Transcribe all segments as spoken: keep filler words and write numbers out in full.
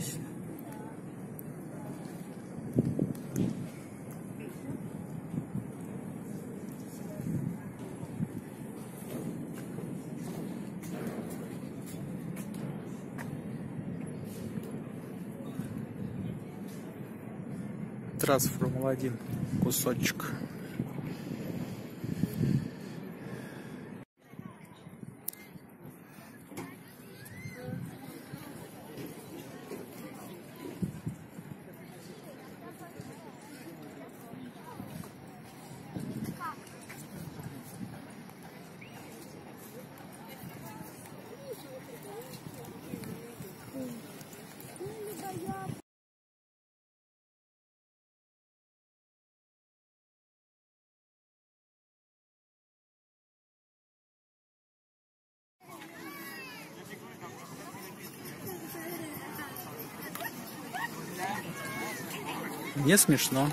точно. Трасса Формула один, кусочек. Не смешно.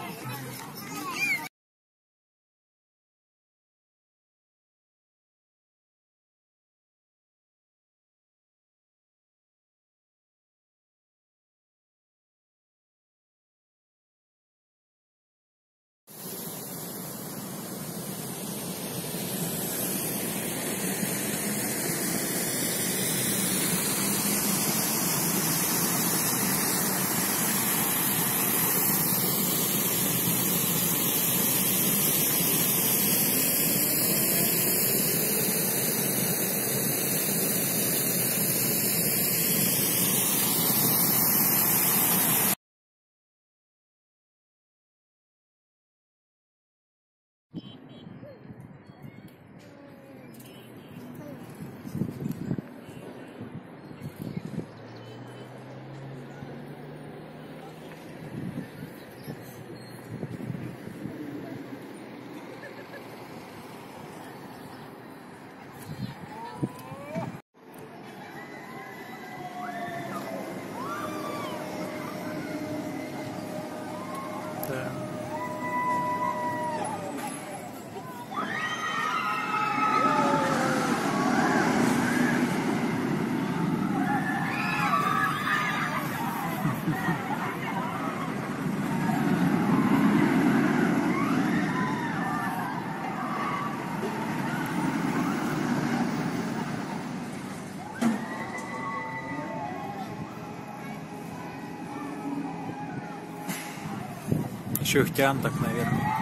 Еще их тянут так, наверное.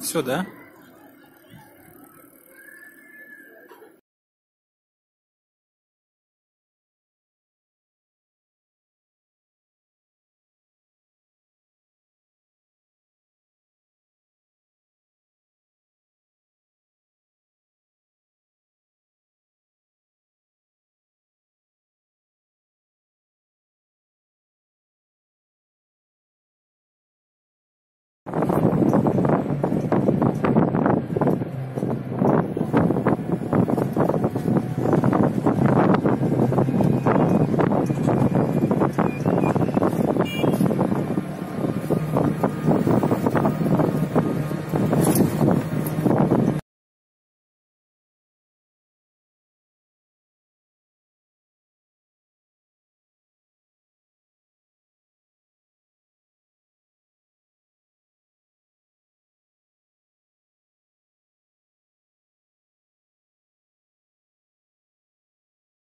Все, да?